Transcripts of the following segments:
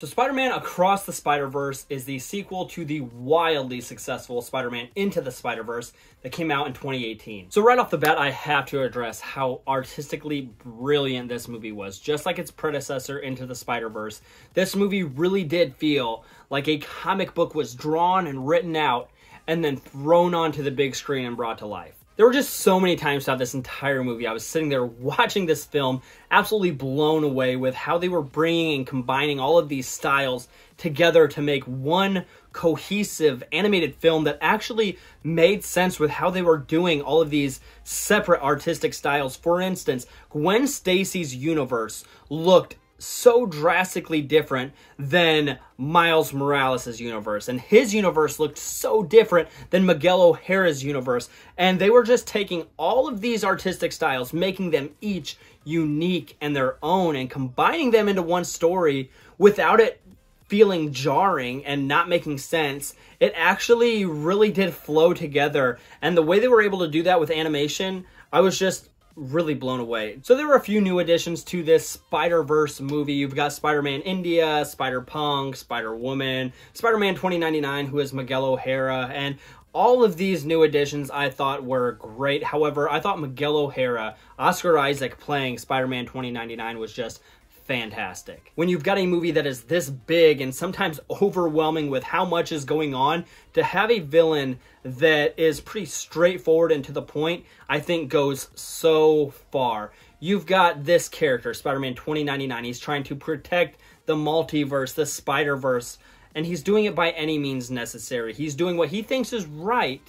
So Spider-Man Across the Spider-Verse is the sequel to the wildly successful Spider-Man Into the Spider-Verse that came out in 2018. So right off the bat, I have to address how artistically brilliant this movie was. Just like its predecessor, Into the Spider-Verse, this movie really did feel like a comic book was drawn and written out and then thrown onto the big screen and brought to life. There were just so many times throughout this entire movie I was sitting there watching this film, absolutely blown away with how they were bringing and combining all of these styles together to make one cohesive animated film that actually made sense with how they were doing all of these separate artistic styles. For instance, Gwen Stacy's universe looked so drastically different than Miles Morales' universe, and his universe looked so different than Miguel O'Hara's universe, and they were just taking all of these artistic styles, making them each unique and their own, and combining them into one story without it feeling jarring and not making sense. It actually really did flow together, and the way they were able to do that with animation, I was just really blown away. So there were a few new additions to this Spider-Verse movie. You've got Spider-Man India, Spider-Punk, Spider-Woman, Spider-Man 2099, who is Miguel O'Hara, and all of these new additions I thought were great. However, I thought Miguel O'Hara, Oscar Isaac playing Spider-Man 2099, was just fantastic. When you've got a movie that is this big and sometimes overwhelming with how much is going on, to have a villain that is pretty straightforward and to the point, I think goes so far. You've got this character, Spider-Man 2099. He's trying to protect the multiverse, the Spider-Verse, and he's doing it by any means necessary. He's doing what he thinks is right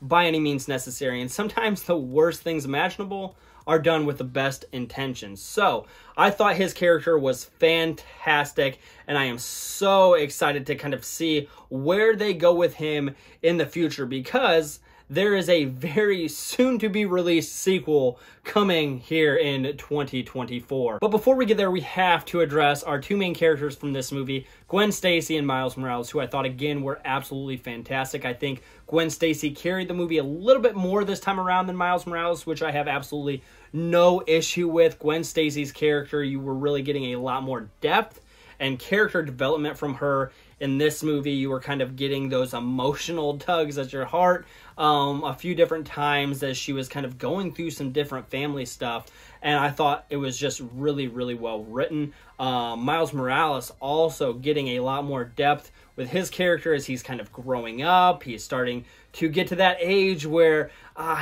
by any means necessary, and sometimes the worst things imaginable are done with the best intentions. So I thought his character was fantastic, and I am so excited to kind of see where they go with him in the future, because there is a very soon-to-be-released sequel coming here in 2024. But before we get there, we have to address our two main characters from this movie, Gwen Stacy and Miles Morales, who I thought, again, were absolutely fantastic. I think Gwen Stacy carried the movie a little bit more this time around than Miles Morales, which I have absolutely no issue with. Gwen Stacy's character, you were really getting a lot more depth and character development from her. In this movie, you were kind of getting those emotional tugs at your heart a few different times as she was kind of going through some different family stuff, and I thought it was just really, really well written. Miles Morales also getting a lot more depth with his character as he's kind of growing up. He's starting to get to that age where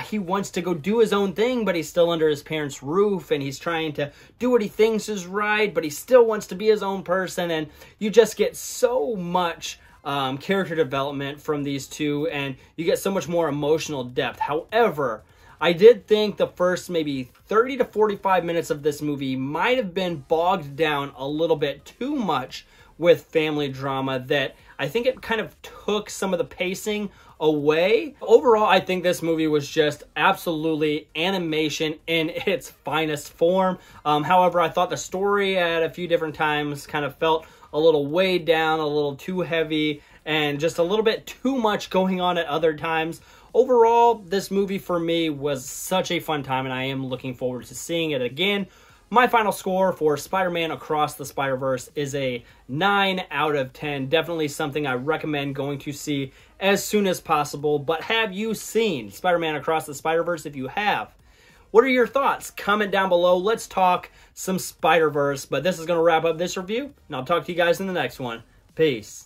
he wants to go do his own thing, but he's still under his parents' roof, and he's trying to do what he thinks is right, but he still wants to be his own person, and you just get so much character development from these two, and you get so much more emotional depth. However, I did think the first maybe 30 to 45 minutes of this movie might have been bogged down a little bit too much with family drama, that I think it kind of took some of the pacing away. Overall, I think this movie was just absolutely animation in its finest form. However, I thought the story at a few different times kind of felt a little weighed down, a little too heavy, and just a little bit too much going on at other times. Overall, this movie for me was such a fun time, and I am looking forward to seeing it again. My final score for Spider-Man Across the Spider-Verse is a 9 out of 10. Definitely something I recommend going to see as soon as possible. But have you seen Spider-Man Across the Spider-Verse? If you have, what are your thoughts? Comment down below. Let's talk some Spider-Verse. But this is going to wrap up this review, and I'll talk to you guys in the next one. Peace.